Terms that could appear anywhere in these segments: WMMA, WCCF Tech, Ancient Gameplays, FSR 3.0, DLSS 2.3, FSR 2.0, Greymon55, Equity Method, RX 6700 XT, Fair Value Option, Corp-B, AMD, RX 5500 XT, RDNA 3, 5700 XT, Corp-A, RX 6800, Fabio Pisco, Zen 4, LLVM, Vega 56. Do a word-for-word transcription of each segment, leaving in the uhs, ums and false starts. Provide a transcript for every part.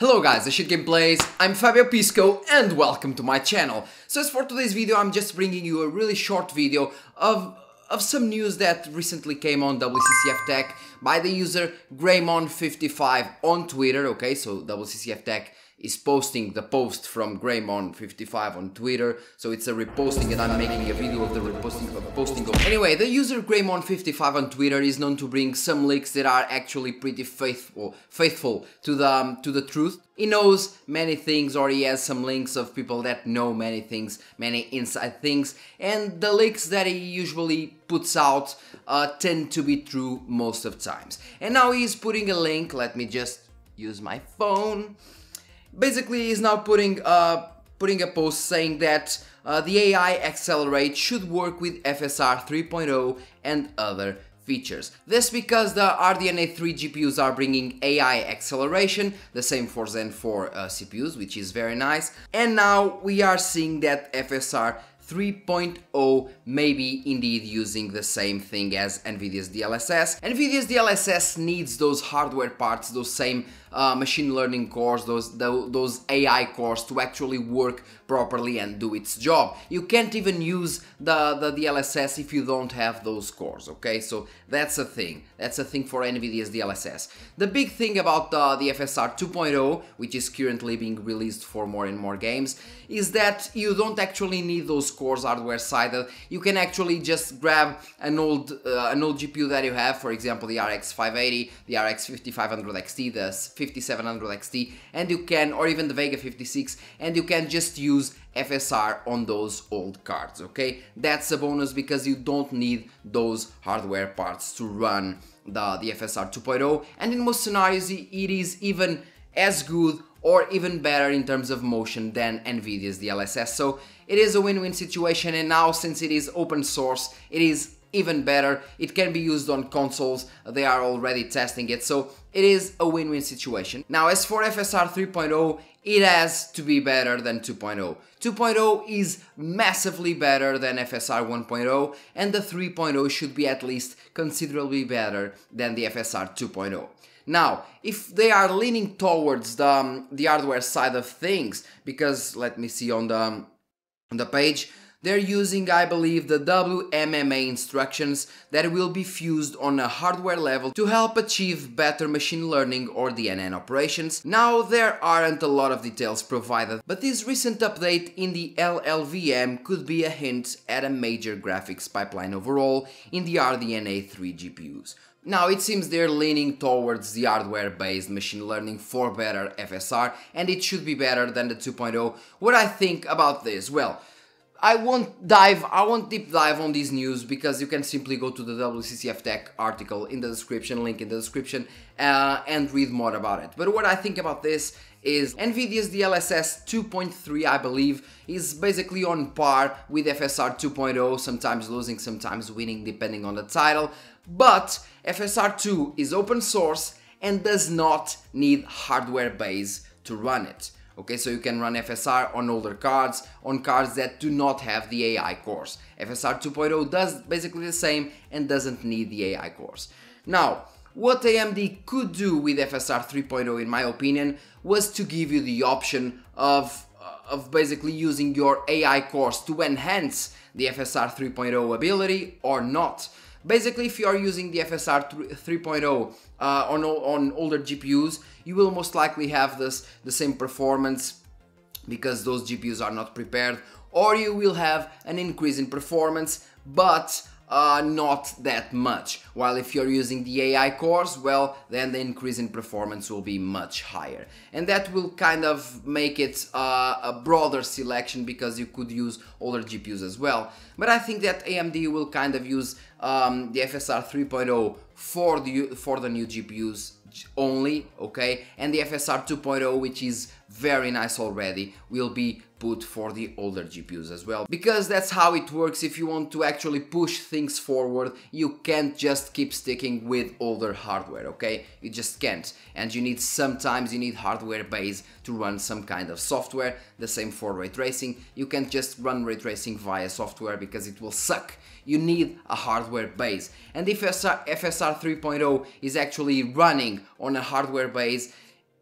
Hello guys, Ancient Gameplays, I'm Fabio Pisco and welcome to my channel. So as for today's video, I'm just bringing you a really short video of, of some news that recently came on W C C F Tech by the user Greymon fifty-five on Twitter, okay? So W C C F Tech is posting the post from Greymon fifty-five on Twitter, so it's a reposting and I'm making a video of the reposting of posting of Anyway, the user Greymon fifty-five on Twitter is known to bring some leaks that are actually pretty faithful faithful to the um, to the truth. He knows many things, or he has some links of people that know many things, many inside things, and the leaks that he usually puts out uh, tend to be true most of times. And now he's putting a link, let me just use my phone. Basically, he's now putting uh, putting a post saying that uh, the A I Accelerate should work with F S R three point oh and other features. This because the R D N A three G P Us are bringing A I acceleration, the same for Zen four uh, C P Us, which is very nice. And now we are seeing that F S R three point oh may be indeed using the same thing as NVIDIA's D L S S. NVIDIA's D L S S needs those hardware parts, those same uh, machine learning cores, those, those A I cores to actually work properly and do its job. You can't even use the, the D L S S if you don't have those cores, okay? So that's a thing. That's a thing for NVIDIA's D L S S. The big thing about uh, the F S R two point oh, which is currently being released for more and more games, is that you don't actually need those cores cores hardware side. You can actually just grab an old uh, an old G P U that you have, for example the R X five eighty, the R X fifty-five hundred X T, the fifty-seven hundred X T, and you can, or even the Vega fifty-six, and you can just use F S R on those old cards, okay? That's a bonus because you don't need those hardware parts to run the, the F S R two point oh, and in most scenarios it is even as good or even better in terms of motion than NVIDIA's D L S S. So it is a win-win situation, and now since it is open source, it is even better. It can be used on consoles, they are already testing it, so it is a win-win situation. Now as for F S R three point oh, it has to be better than two point oh. two point oh is massively better than F S R one point oh, and the three point oh should be at least considerably better than the F S R two point oh. Now, if they are leaning towards the, um, the hardware side of things, because let me see on the, um, on the page, they're using, I believe, the W M M A instructions that will be fused on a hardware level to help achieve better machine learning or D N N operations. Now, there aren't a lot of details provided, but this recent update in the L L V M could be a hint at a major graphics pipeline overhaul in the R D N A three G P Us. Now, it seems they're leaning towards the hardware-based machine learning for better F S R, and it should be better than the two point oh. What I think about this? Well, I won't dive, I won't deep dive on these news because you can simply go to the W C C F Tech article in the description, link in the description, uh, and read more about it. But what I think about this is NVIDIA's D L S S two point three, I believe, is basically on par with F S R two point oh, sometimes losing, sometimes winning, depending on the title. But F S R two is open source and does not need hardware base to run it. Okay, so you can run F S R on older cards, on cards that do not have the A I cores. F S R two point oh does basically the same and doesn't need the A I cores. Now, what A M D could do with F S R three point oh, in my opinion, was to give you the option of of basically using your A I cores to enhance the F S R three point oh ability or not. Basically, if you are using the F S R three point oh uh, on, on older G P Us, you will most likely have this the same performance because those G P Us are not prepared, or you will have an increase in performance, but uh, not that much. While if you're using the A I cores, well, then the increase in performance will be much higher. And that will kind of make it uh, a broader selection because you could use older G P Us as well. But I think that A M D will kind of use Um, the F S R three point oh for the for the new G P Us only, okay, and the F S R two point oh, which is very nice already, will be put for the older G P Us as well, because that's how it works. If you want to actually push things forward, you can't just keep sticking with older hardware, okay? You just can't, and you need sometimes you need hardware base to run some kind of software. The same for ray tracing. You can't just run ray tracing via software because it will suck. You need a hardware base, and if F S R three point oh is actually running on a hardware base,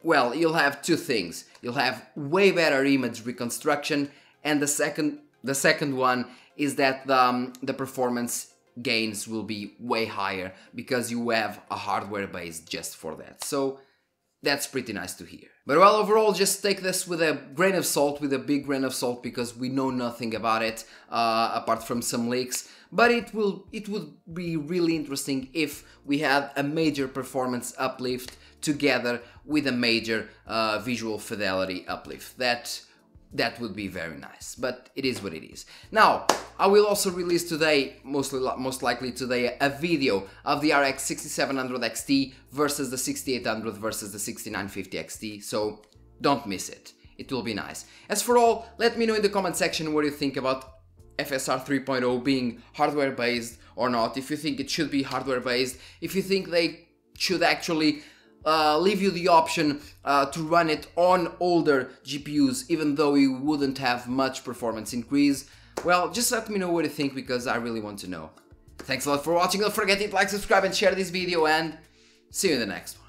Well, you'll have two things. You'll have way better image reconstruction, and the second the second one is that the, um, the performance gains will be way higher because you have a hardware base just for that. So that's pretty nice to hear. But well, overall, just take this with a grain of salt, with a big grain of salt, because we know nothing about it uh, apart from some leaks. But it will it would be really interesting if we had a major performance uplift together with a major uh, visual fidelity uplift. That that would be very nice, but it is what it is. Now, I will also release today, mostly most likely today, a video of the R X sixty-seven hundred X T versus the sixty-eight hundred versus the sixty-nine fifty X T, so don't miss it. It will be nice. As for all, let me know in the comment section what you think about F S R three point oh being hardware based or not, if you think it should be hardware based, if you think they should actually uh, leave you the option uh, to run it on older G P Us even though you wouldn't have much performance increase. Well, just let me know what you think, because I really want to know. Thanks a lot for watching, don't forget to like, subscribe and share this video, and see you in the next one.